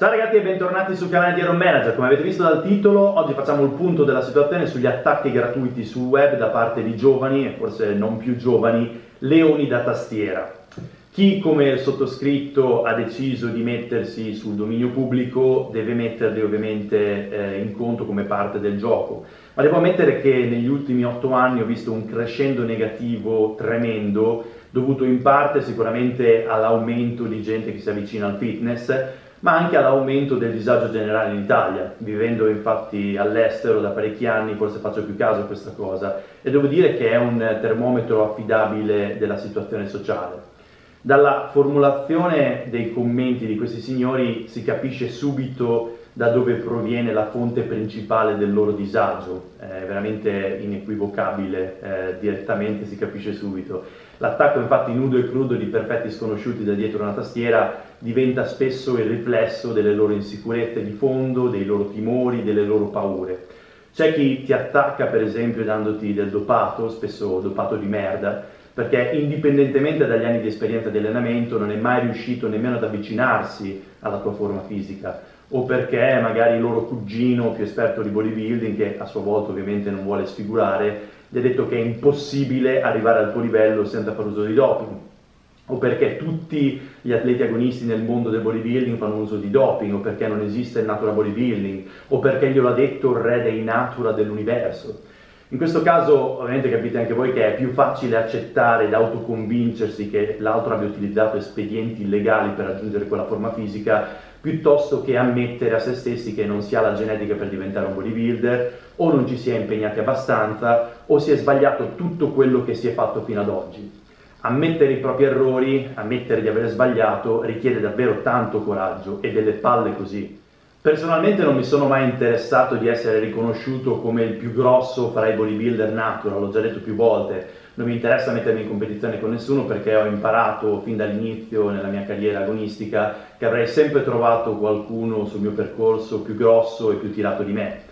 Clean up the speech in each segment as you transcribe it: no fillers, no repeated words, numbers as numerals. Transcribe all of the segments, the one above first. Ciao ragazzi e bentornati sul canale di IronManager. Come avete visto dal titolo, oggi facciamo il punto della situazione sugli attacchi gratuiti sul web da parte di giovani, e forse non più giovani, leoni da tastiera. Chi, come il sottoscritto, ha deciso di mettersi sul dominio pubblico deve metterli ovviamente in conto come parte del gioco. Ma devo ammettere che negli ultimi 8 anni ho visto un crescendo negativo tremendo, dovuto in parte sicuramente all'aumento di gente che si avvicina al fitness, ma anche all'aumento del disagio generale in Italia. Vivendo infatti all'estero da parecchi anni, forse faccio più caso a questa cosa, e devo dire che è un termometro affidabile della situazione sociale. Dalla formulazione dei commenti di questi signori si capisce subito da dove proviene la fonte principale del loro disagio, è veramente inequivocabile, direttamente si capisce subito. L'attacco infatti nudo e crudo di perfetti sconosciuti da dietro una tastiera diventa spesso il riflesso delle loro insicurezze di fondo, dei loro timori, delle loro paure. C'è chi ti attacca per esempio dandoti del dopato, spesso dopato di merda, perché indipendentemente dagli anni di esperienza di allenamento non è mai riuscito nemmeno ad avvicinarsi alla tua forma fisica, o perché magari il loro cugino più esperto di bodybuilding, che a sua volta ovviamente non vuole sfigurare, gli ha detto che è impossibile arrivare al tuo livello senza far uso di doping, o perché tutti gli atleti agonisti nel mondo del bodybuilding fanno uso di doping, o perché non esiste il natural bodybuilding, o perché glielo ha detto il re dei natura dell'universo. In questo caso ovviamente capite anche voi che è più facile accettare ed autoconvincersi che l'altro abbia utilizzato espedienti illegali per raggiungere quella forma fisica, piuttosto che ammettere a se stessi che non si ha la genetica per diventare un bodybuilder, o non ci si è impegnati abbastanza, o si è sbagliato tutto quello che si è fatto fino ad oggi. Ammettere i propri errori, ammettere di aver sbagliato, richiede davvero tanto coraggio e delle palle così. Personalmente non mi sono mai interessato di essere riconosciuto come il più grosso fra i bodybuilder natural, l'ho già detto più volte, non mi interessa mettermi in competizione con nessuno perché ho imparato fin dall'inizio nella mia carriera agonistica che avrei sempre trovato qualcuno sul mio percorso più grosso e più tirato di me.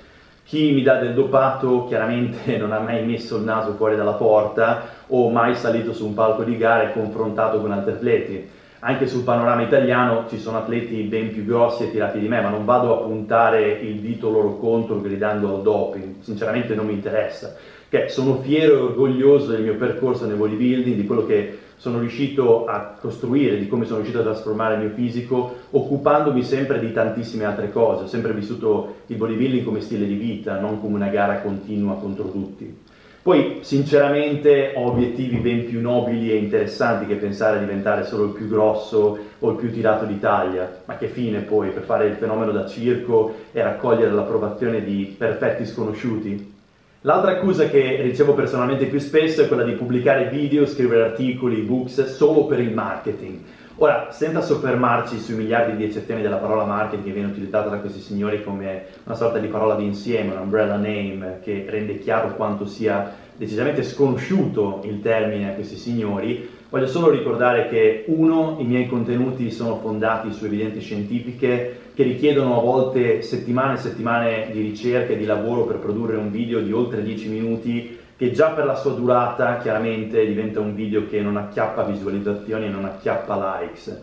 Chi mi dà del dopato chiaramente non ha mai messo il naso fuori dalla porta o mai salito su un palco di gara e confrontato con altri atleti. Anche sul panorama italiano ci sono atleti ben più grossi e tirati di me, ma non vado a puntare il dito loro contro gridando al doping, sinceramente non mi interessa. Che sono fiero e orgoglioso del mio percorso nel bodybuilding, di quello che sono riuscito a costruire, di come sono riuscito a trasformare il mio fisico, occupandomi sempre di tantissime altre cose. Ho sempre vissuto il bodybuilding come stile di vita, non come una gara continua contro tutti. Poi sinceramente ho obiettivi ben più nobili e interessanti che pensare a diventare solo il più grosso o il più tirato d'Italia, ma che fine poi per fare il fenomeno da circo e raccogliere l'approvazione di perfetti sconosciuti? L'altra accusa che ricevo personalmente più spesso è quella di pubblicare video, scrivere articoli, ebooks solo per il marketing. Ora, senza soffermarci sui miliardi di eccezioni della parola marketing che viene utilizzata da questi signori come una sorta di parola d'insieme, un umbrella name, che rende chiaro quanto sia decisamente sconosciuto il termine a questi signori, voglio solo ricordare che 1) i miei contenuti sono fondati su evidenze scientifiche che richiedono a volte settimane e settimane di ricerca e di lavoro per produrre un video di oltre 10 minuti che già per la sua durata chiaramente diventa un video che non acchiappa visualizzazioni e non acchiappa likes.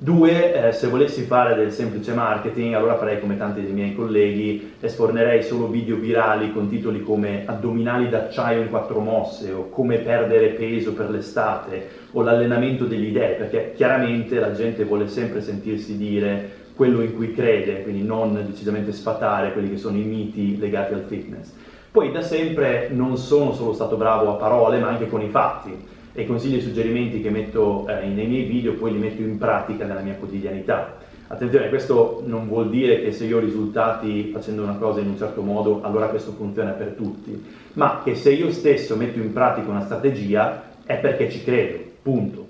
2) se volessi fare del semplice marketing, allora farei come tanti dei miei colleghi e sfornerei solo video virali con titoli come addominali d'acciaio in 4 mosse, o come perdere peso per l'estate, o l'allenamento delle idee, perché chiaramente la gente vuole sempre sentirsi dire quello in cui crede, quindi non decisamente sfatare quelli che sono i miti legati al fitness. Poi da sempre non sono solo stato bravo a parole, ma anche con i fatti, e i consigli e suggerimenti che metto nei miei video poi li metto in pratica nella mia quotidianità. Attenzione, questo non vuol dire che se io ho risultati facendo una cosa in un certo modo, allora questo funziona per tutti, ma che se io stesso metto in pratica una strategia è perché ci credo, punto.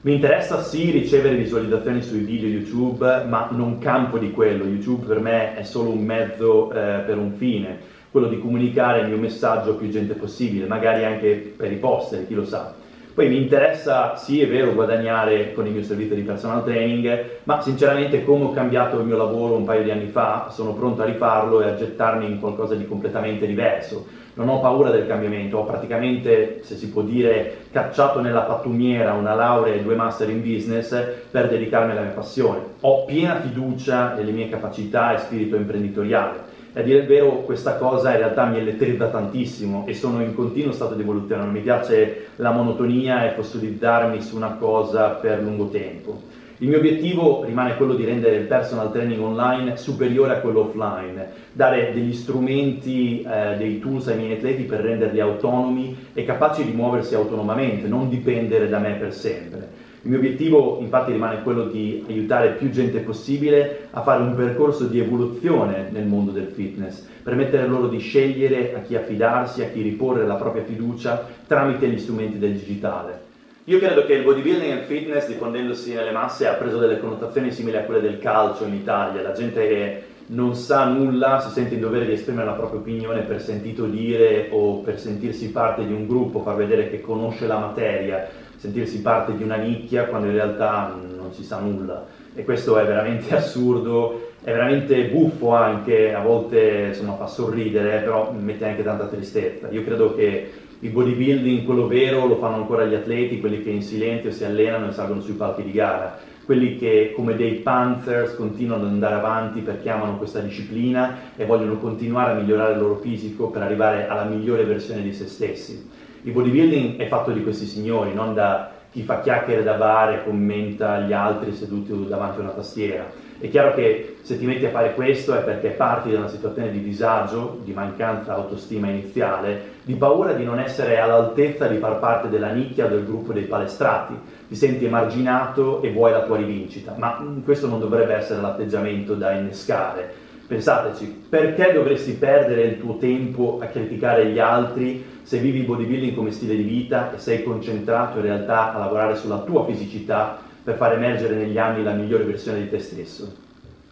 Mi interessa sì ricevere visualizzazioni sui video YouTube, ma non campo di quello. YouTube per me è solo un mezzo per un fine, quello di comunicare il mio messaggio a più gente possibile, magari anche per i posteri, chi lo sa. Poi mi interessa, sì, è vero, guadagnare con il mio servizio di personal training, ma sinceramente, come ho cambiato il mio lavoro un paio di anni fa, sono pronto a rifarlo e a gettarmi in qualcosa di completamente diverso. Non ho paura del cambiamento, ho praticamente, se si può dire, cacciato nella pattumiera una laurea e 2 master in business per dedicarmi alla mia passione. Ho piena fiducia nelle mie capacità e spirito imprenditoriale. A dire il vero, questa cosa in realtà mi elettrizza tantissimo e sono in continuo stato di evoluzione, non mi piace la monotonia e fossilizzarmi su una cosa per lungo tempo. Il mio obiettivo rimane quello di rendere il personal training online superiore a quello offline, dare degli strumenti, dei tools ai miei atleti per renderli autonomi e capaci di muoversi autonomamente, non dipendere da me per sempre. Il mio obiettivo infatti rimane quello di aiutare più gente possibile a fare un percorso di evoluzione nel mondo del fitness, permettere loro di scegliere a chi affidarsi, a chi riporre la propria fiducia tramite gli strumenti del digitale. Io credo che il bodybuilding e il fitness, diffondendosi nelle masse, ha preso delle connotazioni simili a quelle del calcio in Italia. La gente non sa nulla, si sente in dovere di esprimere la propria opinione per sentito dire o per sentirsi parte di un gruppo, far vedere che conosce la materia, sentirsi parte di una nicchia quando in realtà non si sa nulla. E questo è veramente assurdo, è veramente buffo anche, a volte insomma fa sorridere, però mette anche tanta tristezza. Io credo che il bodybuilding, quello vero, lo fanno ancora gli atleti, quelli che in silenzio si allenano e salgono sui palchi di gara, quelli che come dei Panthers continuano ad andare avanti perché amano questa disciplina e vogliono continuare a migliorare il loro fisico per arrivare alla migliore versione di se stessi. Il bodybuilding è fatto di questi signori, non da chi fa chiacchiere da bar e commenta gli altri seduti davanti a una tastiera. È chiaro che se ti metti a fare questo è perché parti da una situazione di disagio, di mancanza di autostima iniziale, di paura di non essere all'altezza di far parte della nicchia o del gruppo dei palestrati, ti senti emarginato e vuoi la tua rivincita, ma questo non dovrebbe essere l'atteggiamento da innescare. Pensateci, perché dovresti perdere il tuo tempo a criticare gli altri se vivi il bodybuilding come stile di vita e sei concentrato in realtà a lavorare sulla tua fisicità per far emergere negli anni la migliore versione di te stesso?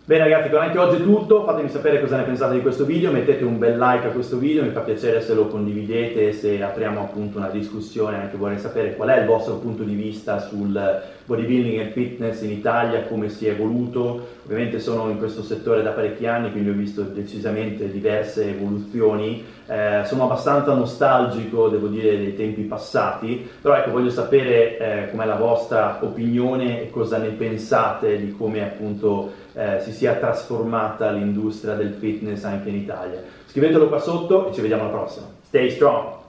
Bene ragazzi, con anche oggi è tutto, fatemi sapere cosa ne pensate di questo video, mettete un bel like a questo video, mi fa piacere se lo condividete, se apriamo appunto una discussione, anche vorrei sapere qual è il vostro punto di vista sul bodybuilding e fitness in Italia, come si è evoluto. Ovviamente sono in questo settore da parecchi anni, quindi ho visto decisamente diverse evoluzioni, sono abbastanza nostalgico, devo dire, dei tempi passati, però ecco, voglio sapere com'è la vostra opinione e cosa ne pensate di come appunto si sia trasformata l'industria del fitness anche in Italia. Scrivetelo qua sotto e ci vediamo alla prossima. Stay strong!